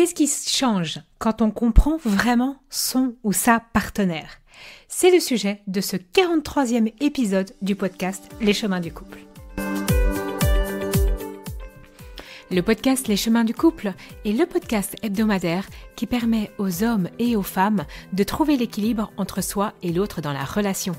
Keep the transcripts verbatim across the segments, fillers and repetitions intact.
Qu'est-ce qui change quand on comprend vraiment son ou sa partenaire? C'est le sujet de ce quarante-troisième épisode du podcast Les Chemins du couple. Le podcast Les Chemins du couple est le podcast hebdomadaire qui permet aux hommes et aux femmes de trouver l'équilibre entre soi et l'autre dans la relation.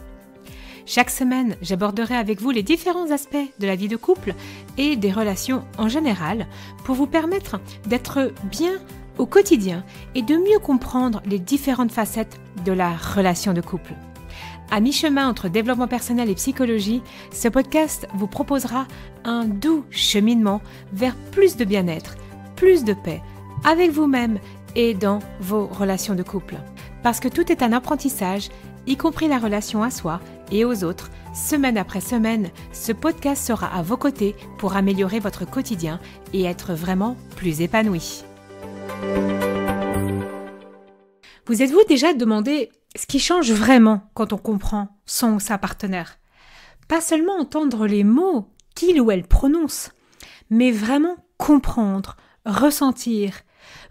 Chaque semaine, j'aborderai avec vous les différents aspects de la vie de couple et des relations en général pour vous permettre d'être bien au quotidien et de mieux comprendre les différentes facettes de la relation de couple. À mi-chemin entre développement personnel et psychologie, ce podcast vous proposera un doux cheminement vers plus de bien-être, plus de paix, avec vous-même et dans vos relations de couple. Parce que tout est un apprentissage, y compris la relation à soi et aux autres. Semaine après semaine, ce podcast sera à vos côtés pour améliorer votre quotidien et être vraiment plus épanoui. Vous êtes-vous déjà demandé ce qui change vraiment quand on comprend son ou sa partenaire? Pas seulement entendre les mots qu'il ou elle prononce, mais vraiment comprendre, ressentir,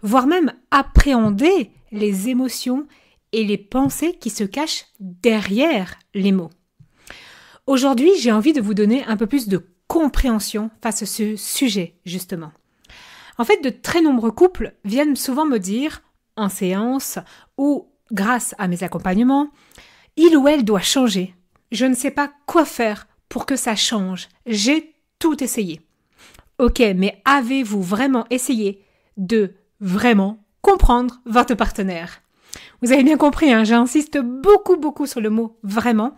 voire même appréhender les émotions et les pensées qui se cachent derrière les mots. Aujourd'hui, j'ai envie de vous donner un peu plus de compréhension face à ce sujet, justement. En fait, de très nombreux couples viennent souvent me dire, en séance ou grâce à mes accompagnements, « Il ou elle doit changer. Je ne sais pas quoi faire pour que ça change. J'ai tout essayé. » Ok, mais avez-vous vraiment essayé de vraiment comprendre votre partenaire ? Vous avez bien compris, hein, j'insiste beaucoup, beaucoup sur le mot « vraiment ».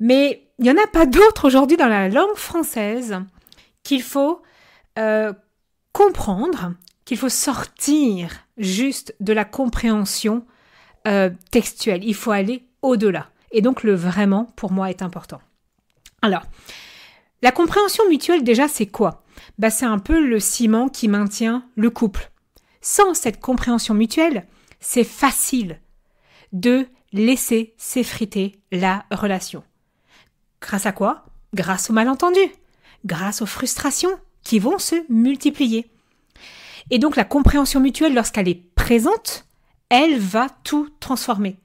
Mais il n'y en a pas d'autre aujourd'hui dans la langue française qu'il faut euh, comprendre, qu'il faut sortir juste de la compréhension euh, textuelle. Il faut aller au-delà. Et donc, le « vraiment », pour moi, est important. Alors, la compréhension mutuelle, déjà, c'est quoi? Bah, c'est un peu le ciment qui maintient le couple. Sans cette compréhension mutuelle, c'est facile de laisser s'effriter la relation. Grâce à quoi? Grâce aux malentendus, grâce aux frustrations qui vont se multiplier. Et donc la compréhension mutuelle, lorsqu'elle est présente, elle va tout transformer.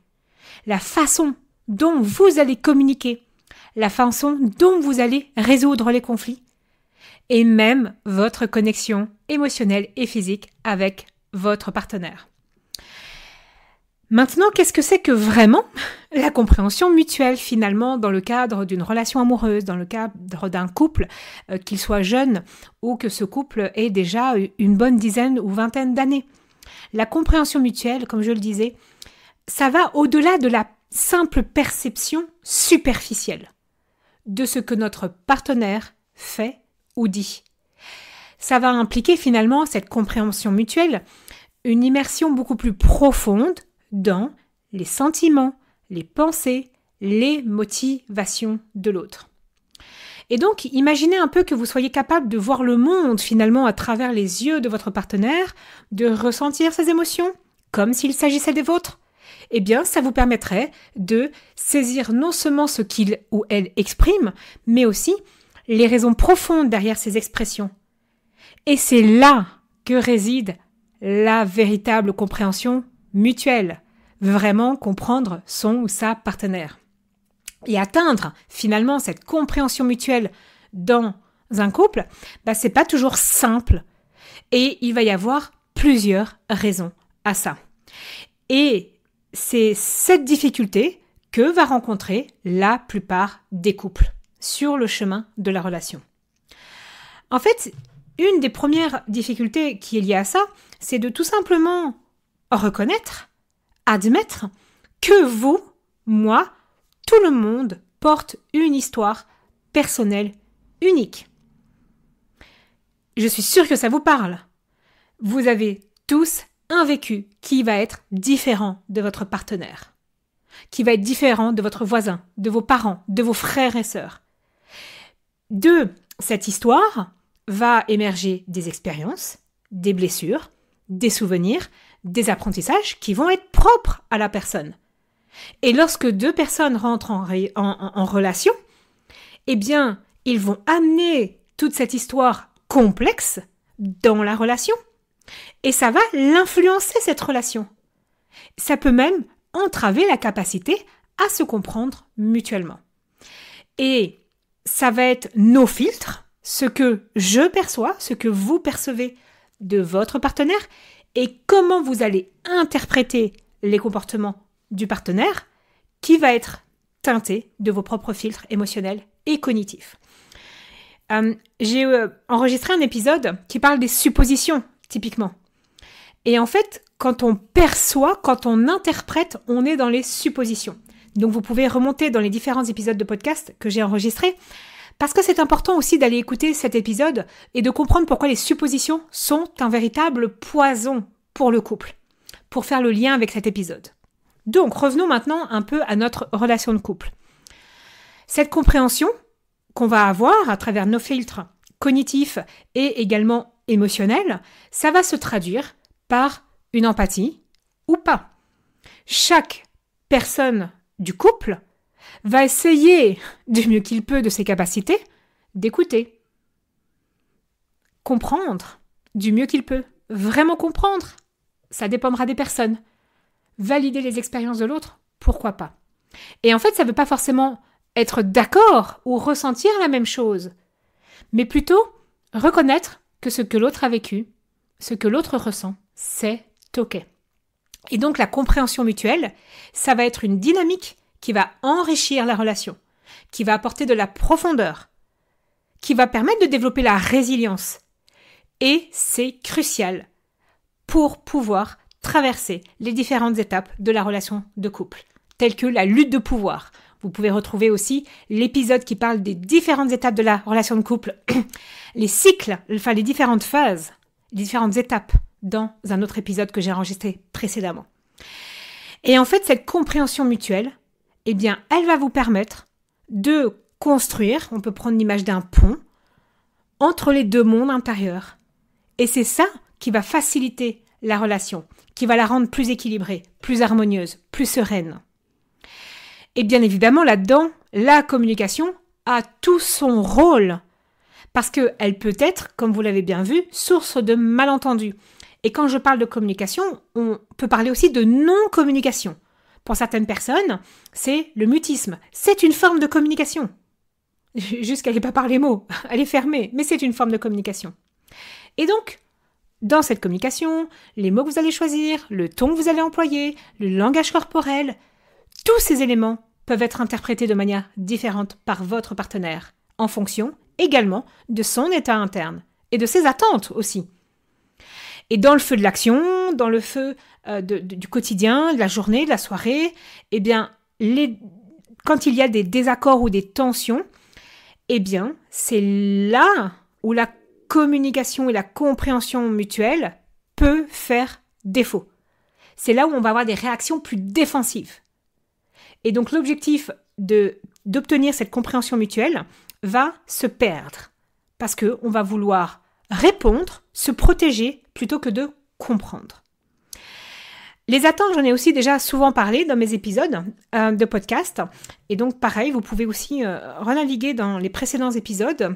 La façon dont vous allez communiquer, la façon dont vous allez résoudre les conflits et même votre connexion émotionnelle et physique avec votre partenaire. Maintenant, qu'est-ce que c'est que vraiment la compréhension mutuelle, finalement, dans le cadre d'une relation amoureuse, dans le cadre d'un couple, euh, qu'il soit jeune ou que ce couple ait déjà une bonne dizaine ou vingtaine d'années? La compréhension mutuelle, comme je le disais, ça va au-delà de la simple perception superficielle de ce que notre partenaire fait ou dit. Ça va impliquer, finalement, cette compréhension mutuelle, une immersion beaucoup plus profonde dans les sentiments, les pensées, les motivations de l'autre. Et donc, imaginez un peu que vous soyez capable de voir le monde finalement à travers les yeux de votre partenaire, de ressentir ses émotions comme s'il s'agissait des vôtres. Eh bien, ça vous permettrait de saisir non seulement ce qu'il ou elle exprime, mais aussi les raisons profondes derrière ces expressions. Et c'est là que réside la véritable compréhension mutuelle, vraiment comprendre son ou sa partenaire. Et atteindre finalement cette compréhension mutuelle dans un couple, bah, c'est pas toujours simple. Et il va y avoir plusieurs raisons à ça. Et c'est cette difficulté que va rencontrer la plupart des couples sur le chemin de la relation. En fait, une des premières difficultés qui est liée à ça, c'est de tout simplement reconnaître, admettre que vous, moi, tout le monde porte une histoire personnelle unique. Je suis sûre que ça vous parle. Vous avez tous un vécu qui va être différent de votre partenaire, qui va être différent de votre voisin, de vos parents, de vos frères et sœurs. De cette histoire va émerger des expériences, des blessures, des souvenirs, des apprentissages qui vont être propres à la personne. Et lorsque deux personnes rentrent en, ré, en, en, en relation, eh bien, ils vont amener toute cette histoire complexe dans la relation Et ça va l'influencer, cette relation. Ça peut même entraver la capacité à se comprendre mutuellement. Et ça va être nos filtres, ce que je perçois, ce que vous percevez de votre partenaire et comment vous allez interpréter les comportements du partenaire qui va être teinté de vos propres filtres émotionnels et cognitifs. Euh, j'ai euh, enregistré un épisode qui parle des suppositions, typiquement. Et en fait, quand on perçoit, quand on interprète, on est dans les suppositions. Donc vous pouvez remonter dans les différents épisodes de podcast que j'ai enregistrés, parce que c'est important aussi d'aller écouter cet épisode et de comprendre pourquoi les suppositions sont un véritable poison pour le couple, pour faire le lien avec cet épisode. Donc revenons maintenant un peu à notre relation de couple. Cette compréhension qu'on va avoir à travers nos filtres cognitifs et également émotionnels, ça va se traduire par une empathie ou pas. Chaque personne du couple va essayer du mieux qu'il peut de ses capacités d'écouter, comprendre du mieux qu'il peut, vraiment comprendre, ça dépendra des personnes, valider les expériences de l'autre, pourquoi pas. Et en fait, ça ne veut pas forcément être d'accord ou ressentir la même chose, mais plutôt reconnaître que ce que l'autre a vécu, ce que l'autre ressent, c'est ok. Et donc la compréhension mutuelle, ça va être une dynamique qui va enrichir la relation, qui va apporter de la profondeur, qui va permettre de développer la résilience. Et c'est crucial pour pouvoir traverser les différentes étapes de la relation de couple, telles que la lutte de pouvoir. Vous pouvez retrouver aussi l'épisode qui parle des différentes étapes de la relation de couple, les cycles, enfin les différentes phases, les différentes étapes dans un autre épisode que j'ai enregistré précédemment. Et en fait, cette compréhension mutuelle, eh bien, elle va vous permettre de construire, on peut prendre l'image d'un pont, entre les deux mondes intérieurs. Et c'est ça qui va faciliter la relation, qui va la rendre plus équilibrée, plus harmonieuse, plus sereine. Et bien évidemment, là-dedans, la communication a tout son rôle, parce qu'elle peut être, comme vous l'avez bien vu, source de malentendus. Et quand je parle de communication, on peut parler aussi de non-communication. Pour certaines personnes, c'est le mutisme. C'est une forme de communication. Juste qu'elle n'est pas par les mots, elle est fermée, mais c'est une forme de communication. Et donc, dans cette communication, les mots que vous allez choisir, le ton que vous allez employer, le langage corporel, tous ces éléments peuvent être interprétés de manière différente par votre partenaire, en fonction également de son état interne et de ses attentes aussi. Et dans le feu de l'action, dans le feu euh, de, de, du quotidien, de la journée, de la soirée, eh bien, les... quand il y a des désaccords ou des tensions, eh bien, c'est là où la communication et la compréhension mutuelle peut faire défaut. C'est là où on va avoir des réactions plus défensives. Et donc, l'objectif de, d'obtenir cette compréhension mutuelle va se perdre parce qu'on va vouloir répondre, se protéger plutôt que de comprendre. Les attentes, j'en ai aussi déjà souvent parlé dans mes épisodes euh, de podcast. Et donc pareil, vous pouvez aussi euh, renaviguer dans les précédents épisodes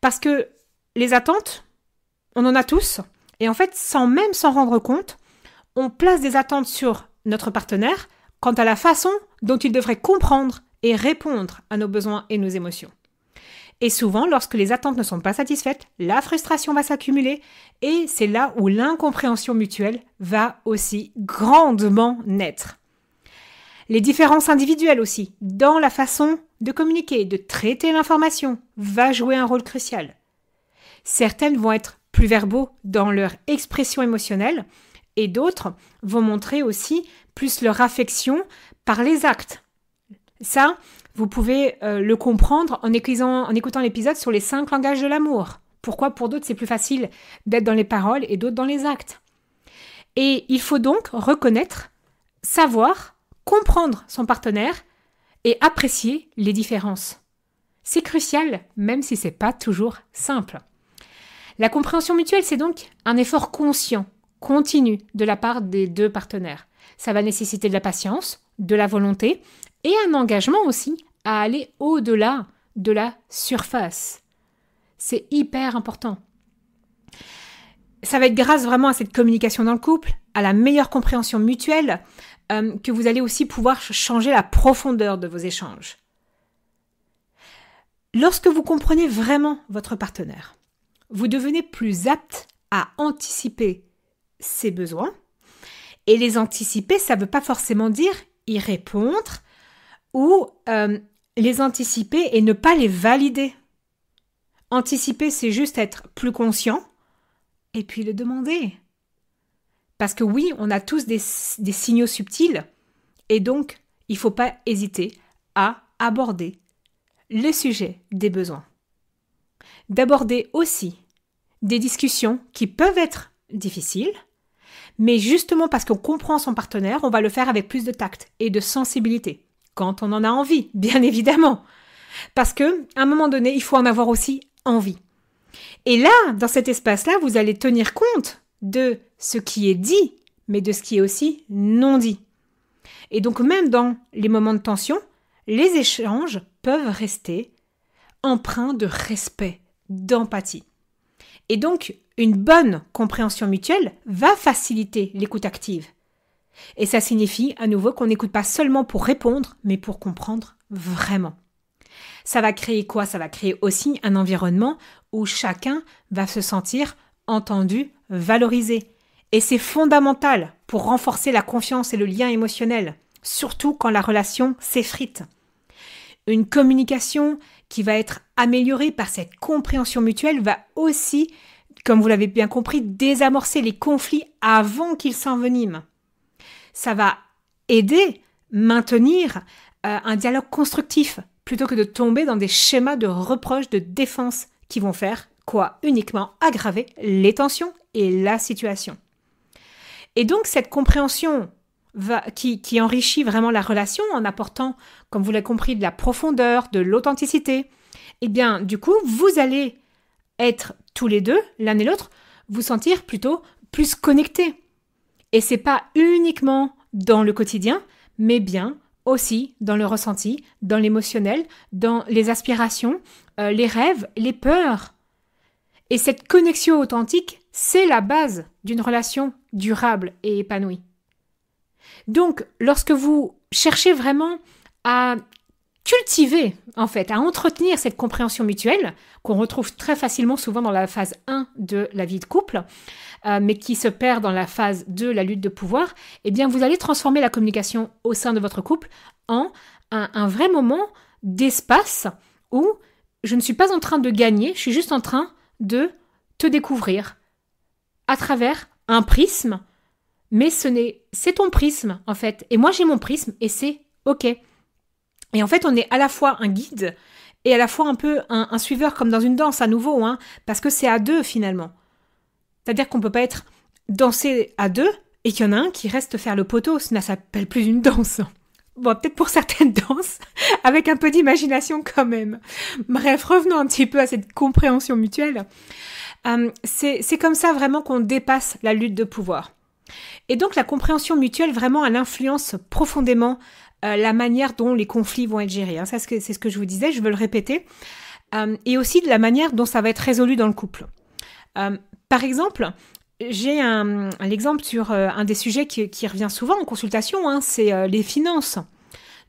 parce que les attentes, on en a tous. Et en fait, sans même s'en rendre compte, on place des attentes sur notre partenaire quant à la façon dont il devrait comprendre et répondre à nos besoins et nos émotions. Et souvent, lorsque les attentes ne sont pas satisfaites, la frustration va s'accumuler et c'est là où l'incompréhension mutuelle va aussi grandement naître. Les différences individuelles aussi, dans la façon de communiquer, de traiter l'information, va jouer un rôle crucial. Certaines vont être plus verbaux dans leur expression émotionnelle et d'autres vont montrer aussi plus leur affection par les actes. Ça, vous pouvez euh, le comprendre en écoutant, en écoutant l'épisode sur les cinq langages de l'amour. Pourquoi pour d'autres, c'est plus facile d'être dans les paroles et d'autres dans les actes. Et il faut donc reconnaître, savoir, comprendre son partenaire et apprécier les différences. C'est crucial, même si ce n'est pas toujours simple. La compréhension mutuelle, c'est donc un effort conscient, continu de la part des deux partenaires. Ça va nécessiter de la patience, de la volonté et un engagement aussi à aller au-delà de la surface. C'est hyper important. Ça va être grâce vraiment à cette communication dans le couple, à la meilleure compréhension mutuelle, euh, que vous allez aussi pouvoir changer la profondeur de vos échanges. Lorsque vous comprenez vraiment votre partenaire, vous devenez plus apte à anticiper ses besoins. Et les anticiper, ça ne veut pas forcément dire y répondre ou euh, les anticiper et ne pas les valider. Anticiper, c'est juste être plus conscient et puis le demander. Parce que oui, on a tous des, des signaux subtils et donc il ne faut pas hésiter à aborder le sujet des besoins. D'aborder aussi des discussions qui peuvent être difficiles, mais justement parce qu'on comprend son partenaire, on va le faire avec plus de tact et de sensibilité, quand on en a envie, bien évidemment. Parce qu'à un moment donné, il faut en avoir aussi envie. Et là, dans cet espace-là, vous allez tenir compte de ce qui est dit, mais de ce qui est aussi non dit. Et donc même dans les moments de tension, les échanges peuvent rester empreints de respect, d'empathie. Et donc, une bonne compréhension mutuelle va faciliter l'écoute active. Et ça signifie à nouveau qu'on n'écoute pas seulement pour répondre, mais pour comprendre vraiment. Ça va créer quoi? Ça va créer aussi un environnement où chacun va se sentir entendu, valorisé. Et c'est fondamental pour renforcer la confiance et le lien émotionnel, surtout quand la relation s'effrite. Une communication qui va être améliorée par cette compréhension mutuelle va aussi, comme vous l'avez bien compris, désamorcer les conflits avant qu'ils s'enveniment. Ça va aider, maintenir euh, un dialogue constructif, plutôt que de tomber dans des schémas de reproche, de défense, qui vont faire quoi? Uniquement aggraver les tensions et la situation. Et donc cette compréhension va, qui, qui enrichit vraiment la relation en apportant, comme vous l'avez compris, de la profondeur, de l'authenticité, eh bien du coup, vous allez être tous les deux, l'un et l'autre, vous sentir plutôt plus connectés. Et c'est pas uniquement dans le quotidien, mais bien aussi dans le ressenti, dans l'émotionnel, dans les aspirations, euh, les rêves, les peurs. Et cette connexion authentique, c'est la base d'une relation durable et épanouie. Donc, lorsque vous cherchez vraiment à cultiver, en fait, à entretenir cette compréhension mutuelle, qu'on retrouve très facilement souvent dans la phase un de la vie de couple, euh, mais qui se perd dans la phase deux, la lutte de pouvoir, eh bien, vous allez transformer la communication au sein de votre couple en un, un vrai moment d'espace où je ne suis pas en train de gagner, je suis juste en train de te découvrir à travers un prisme, mais ce n'est, c'est ton prisme, en fait, et moi j'ai mon prisme, et c'est OK. Et en fait, on est à la fois un guide et à la fois un peu un, un suiveur, comme dans une danse à nouveau, hein, parce que c'est à deux finalement. C'est-à-dire qu'on ne peut pas être dansé à deux et qu'il y en a un qui reste faire le poteau. Ça ne s'appelle plus une danse. Bon, peut-être pour certaines danses, avec un peu d'imagination quand même. Bref, revenons un petit peu à cette compréhension mutuelle. Euh, c'est comme ça vraiment qu'on dépasse la lutte de pouvoir. Et donc la compréhension mutuelle, vraiment, elle influence profondément Euh, la manière dont les conflits vont être gérés. Hein. C'est ce, ce que je vous disais, je veux le répéter. Euh, et aussi de la manière dont ça va être résolu dans le couple. Euh, par exemple, j'ai un, un exemple sur euh, un des sujets qui, qui revient souvent en consultation, hein, c'est euh, les finances.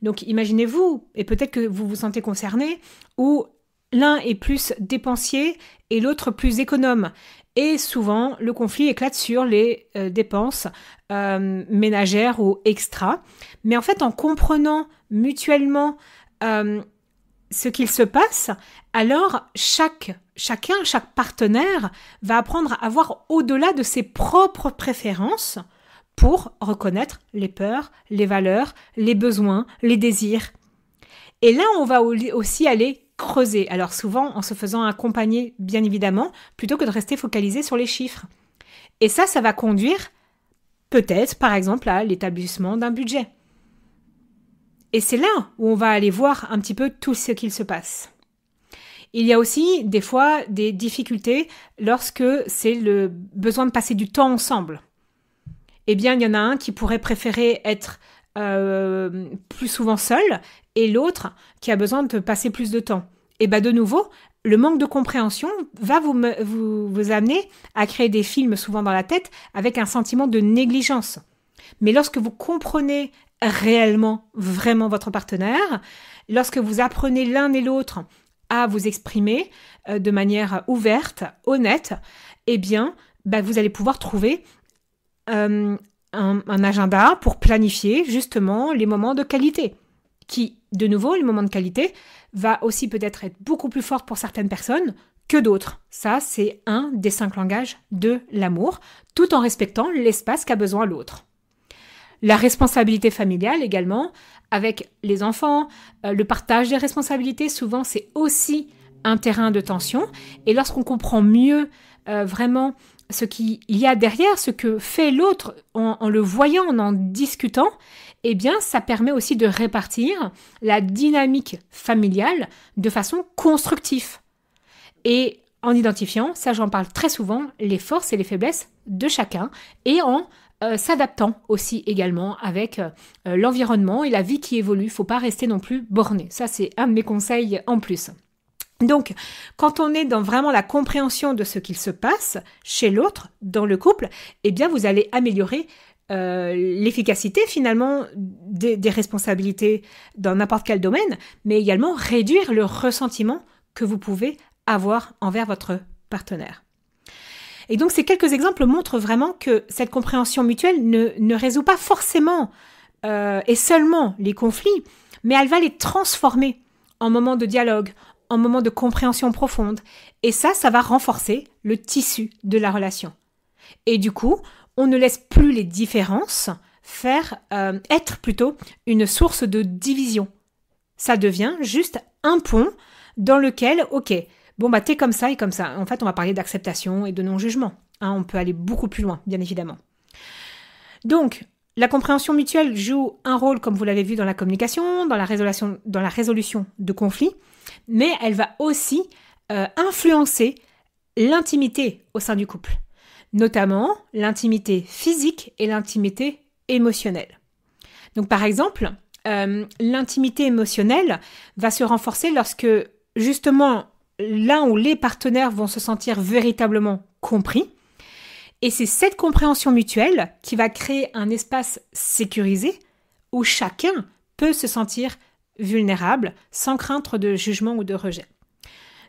Donc imaginez-vous, et peut-être que vous vous sentez concerné, où l'un est plus dépensier et l'autre plus économe. Et souvent, le conflit éclate sur les euh, dépenses euh, ménagères ou extra. Mais en fait, en comprenant mutuellement euh, ce qu'il se passe, alors chaque, chacun, chaque partenaire va apprendre à voir au-delà de ses propres préférences pour reconnaître les peurs, les valeurs, les besoins, les désirs. Et là, on va aussi aller creuser, alors souvent en se faisant accompagner bien évidemment, plutôt que de rester focalisé sur les chiffres. Et ça, ça va conduire peut-être par exemple à l'établissement d'un budget. Et c'est là où on va aller voir un petit peu tout ce qu'il se passe. Il y a aussi des fois des difficultés lorsque c'est le besoin de passer du temps ensemble. Eh bien, il y en a un qui pourrait préférer être euh, plus souvent seul et l'autre qui a besoin de passer plus de temps. Et bien de nouveau, le manque de compréhension va vous, vous, vous amener à créer des films souvent dans la tête avec un sentiment de négligence. Mais lorsque vous comprenez réellement, vraiment votre partenaire, lorsque vous apprenez l'un et l'autre à vous exprimer euh, de manière ouverte, honnête, eh bien, bah, vous allez pouvoir trouver euh, un, un agenda pour planifier justement les moments de qualité. Qui, de nouveau, le moment de qualité va aussi peut-être être beaucoup plus fort pour certaines personnes que d'autres. Ça, c'est un des cinq langages de l'amour, tout en respectant l'espace qu'a besoin l'autre. La responsabilité familiale également, avec les enfants, euh, le partage des responsabilités, souvent c'est aussi un terrain de tension. Et lorsqu'on comprend mieux euh, vraiment ce qu'il y a derrière, ce que fait l'autre en, en le voyant, en en discutant, eh bien ça permet aussi de répartir la dynamique familiale de façon constructive. Et en identifiant, ça j'en parle très souvent, les forces et les faiblesses de chacun, et en Euh, s'adaptant aussi également avec euh, l'environnement et la vie qui évolue. Il ne faut pas rester non plus borné. Ça, c'est un de mes conseils en plus. Donc, quand on est dans vraiment la compréhension de ce qu'il se passe chez l'autre, dans le couple, eh bien, vous allez améliorer euh, l'efficacité finalement des, des responsabilités dans n'importe quel domaine, mais également réduire le ressentiment que vous pouvez avoir envers votre partenaire. Et donc, ces quelques exemples montrent vraiment que cette compréhension mutuelle ne, ne résout pas forcément euh, et seulement les conflits, mais elle va les transformer en moments de dialogue, en moments de compréhension profonde. Et ça, ça va renforcer le tissu de la relation. Et du coup, on ne laisse plus les différences faire euh, être plutôt une source de division. Ça devient juste un pont dans lequel, ok, bon, bah, t'es comme ça et comme ça. En fait, on va parler d'acceptation et de non-jugement. Hein, on peut aller beaucoup plus loin, bien évidemment. Donc, la compréhension mutuelle joue un rôle, comme vous l'avez vu, dans la communication, dans la résolution, dans la résolution de conflits, mais elle va aussi euh, influencer l'intimité au sein du couple, notamment l'intimité physique et l'intimité émotionnelle. Donc, par exemple, euh, l'intimité émotionnelle va se renforcer lorsque, justement, là où les partenaires vont se sentir véritablement compris. Et c'est cette compréhension mutuelle qui va créer un espace sécurisé où chacun peut se sentir vulnérable sans crainte de jugement ou de rejet.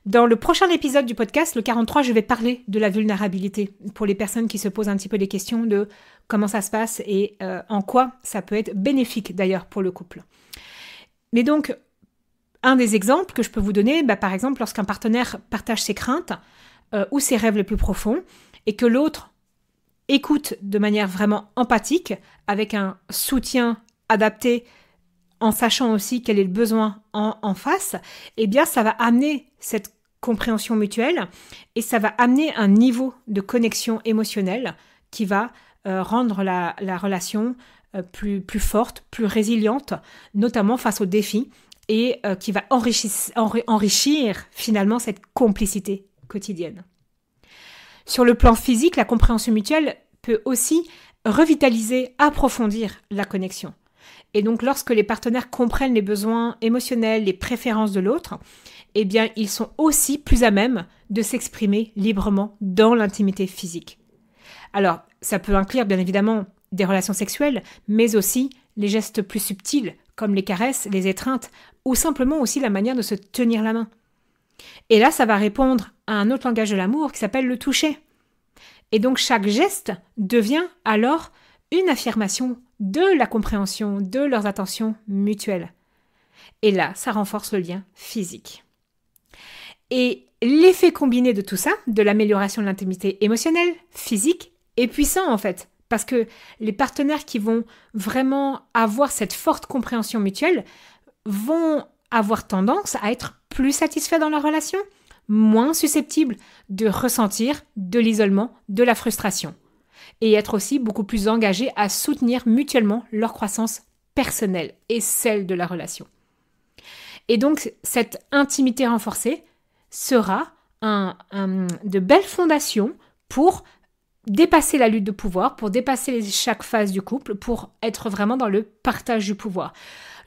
Dans le prochain épisode du podcast, le quarante-trois, je vais parler de la vulnérabilité pour les personnes qui se posent un petit peu des questions de comment ça se passe et euh, en quoi ça peut être bénéfique d'ailleurs pour le couple. Mais donc, un des exemples que je peux vous donner, bah, par exemple, lorsqu'un partenaire partage ses craintes euh, ou ses rêves les plus profonds et que l'autre écoute de manière vraiment empathique, avec un soutien adapté, en sachant aussi quel est le besoin en, en face, eh bien, ça va amener cette compréhension mutuelle et ça va amener un niveau de connexion émotionnelle qui va euh, rendre la, la relation euh, plus, plus forte, plus résiliente, notamment face aux défis, et euh, qui va enrichir, enri enrichir finalement cette complicité quotidienne. Sur le plan physique, la compréhension mutuelle peut aussi revitaliser, approfondir la connexion. Et donc lorsque les partenaires comprennent les besoins émotionnels, les préférences de l'autre, eh bien ils sont aussi plus à même de s'exprimer librement dans l'intimité physique. Alors ça peut inclure bien évidemment des relations sexuelles, mais aussi les gestes plus subtils, comme les caresses, les étreintes, ou simplement aussi la manière de se tenir la main. Et là, ça va répondre à un autre langage de l'amour qui s'appelle le toucher. Et donc, chaque geste devient alors une affirmation de la compréhension, de leurs attentions mutuelles. Et là, ça renforce le lien physique. Et l'effet combiné de tout ça, de l'amélioration de l'intimité émotionnelle, physique, est puissant en fait. Parce que les partenaires qui vont vraiment avoir cette forte compréhension mutuelle vont avoir tendance à être plus satisfaits dans leur relation, moins susceptibles de ressentir de l'isolement, de la frustration. Et être aussi beaucoup plus engagés à soutenir mutuellement leur croissance personnelle et celle de la relation. Et donc, cette intimité renforcée sera un, un, de belles fondations pour dépasser la lutte de pouvoir, pour dépasser les, chaque phase du couple, pour être vraiment dans le partage du pouvoir.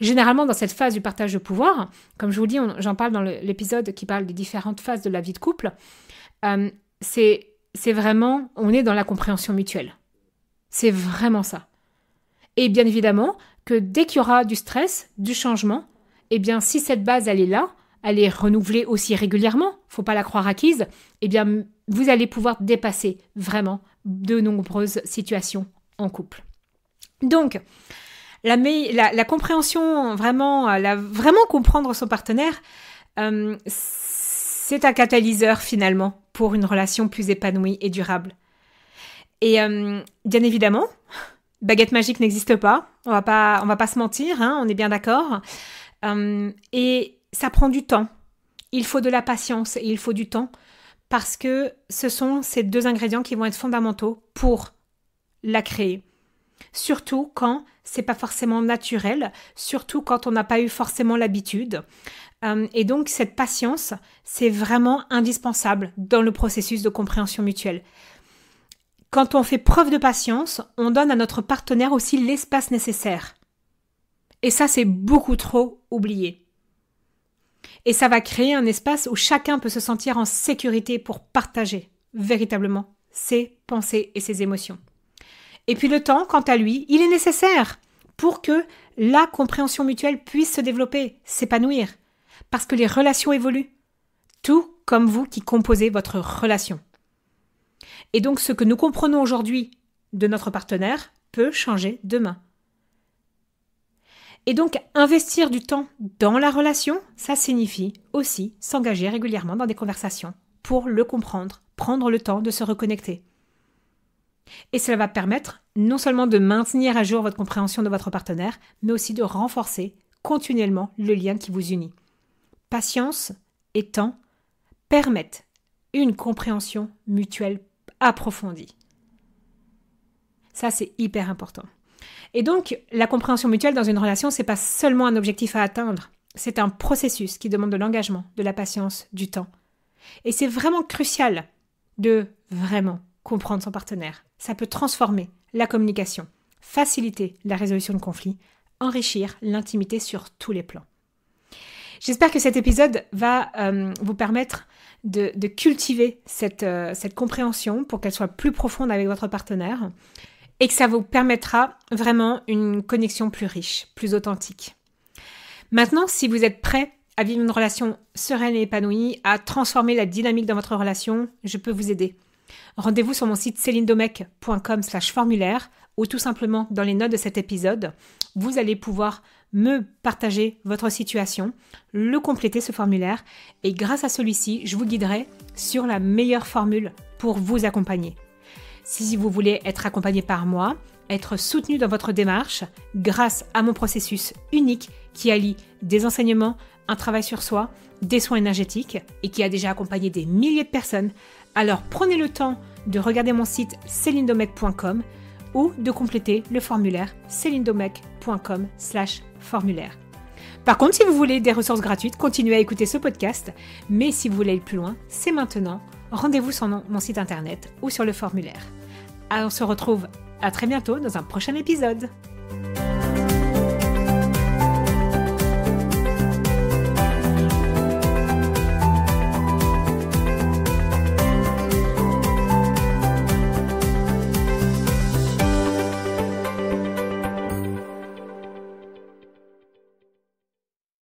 Généralement, dans cette phase du partage de pouvoir, comme je vous dis, j'en parle dans l'épisode qui parle des différentes phases de la vie de couple, euh, c'est vraiment, on est dans la compréhension mutuelle. C'est vraiment ça. Et bien évidemment que dès qu'il y aura du stress, du changement, eh bien si cette base, elle est là, elle est renouvelée aussi régulièrement, faut pas la croire acquise, eh bien vous allez pouvoir dépasser vraiment de nombreuses situations en couple. Donc, la, la, la compréhension, vraiment, la, vraiment comprendre son partenaire, euh, c'est un catalyseur finalement pour une relation plus épanouie et durable. Et euh, bien évidemment, baguette magique n'existe pas, on va pas, on va pas se mentir, hein, on est bien d'accord. Euh, et ça prend du temps, il faut de la patience et il faut du temps, parce que ce sont ces deux ingrédients qui vont être fondamentaux pour la créer. Surtout quand c'est pas forcément naturel, surtout quand on n'a pas eu forcément l'habitude. Euh, et donc cette patience, c'est vraiment indispensable dans le processus de compréhension mutuelle. Quand on fait preuve de patience, on donne à notre partenaire aussi l'espace nécessaire. Et ça, c'est beaucoup trop oublié. Et ça va créer un espace où chacun peut se sentir en sécurité pour partager véritablement ses pensées et ses émotions. Et puis le temps, quant à lui, il est nécessaire pour que la compréhension mutuelle puisse se développer, s'épanouir. Parce que les relations évoluent, tout comme vous qui composez votre relation. Et donc ce que nous comprenons aujourd'hui de notre partenaire peut changer demain. Et donc investir du temps dans la relation, ça signifie aussi s'engager régulièrement dans des conversations pour le comprendre, prendre le temps de se reconnecter. Et cela va permettre non seulement de maintenir à jour votre compréhension de votre partenaire, mais aussi de renforcer continuellement le lien qui vous unit. Patience et temps permettent une compréhension mutuelle approfondie. Ça, c'est hyper important. Et donc, la compréhension mutuelle dans une relation, c'est pas seulement un objectif à atteindre, c'est un processus qui demande de l'engagement, de la patience, du temps. Et c'est vraiment crucial de vraiment comprendre son partenaire. Ça peut transformer la communication, faciliter la résolution de conflits, enrichir l'intimité sur tous les plans. J'espère que cet épisode va euh, vous permettre de, de cultiver cette, euh, cette compréhension pour qu'elle soit plus profonde avec votre partenaire et que ça vous permettra vraiment une connexion plus riche, plus authentique. Maintenant, si vous êtes prêt à vivre une relation sereine et épanouie, à transformer la dynamique dans votre relation, je peux vous aider. Rendez-vous sur mon site celindomecq point com slash formulaire ou tout simplement dans les notes de cet épisode. Vous allez pouvoir me partager votre situation, le compléter ce formulaire et grâce à celui-ci, je vous guiderai sur la meilleure formule pour vous accompagner. Si vous voulez être accompagné par moi, être soutenu dans votre démarche grâce à mon processus unique qui allie des enseignements, un travail sur soi, des soins énergétiques et qui a déjà accompagné des milliers de personnes, alors prenez le temps de regarder mon site celindomecq point com ou de compléter le formulaire celindomecq point com slash formulaire. Par contre, si vous voulez des ressources gratuites, continuez à écouter ce podcast, mais si vous voulez aller plus loin, c'est maintenant. Rendez-vous sur mon site internet ou sur le formulaire. Alors, on se retrouve à très bientôt dans un prochain épisode.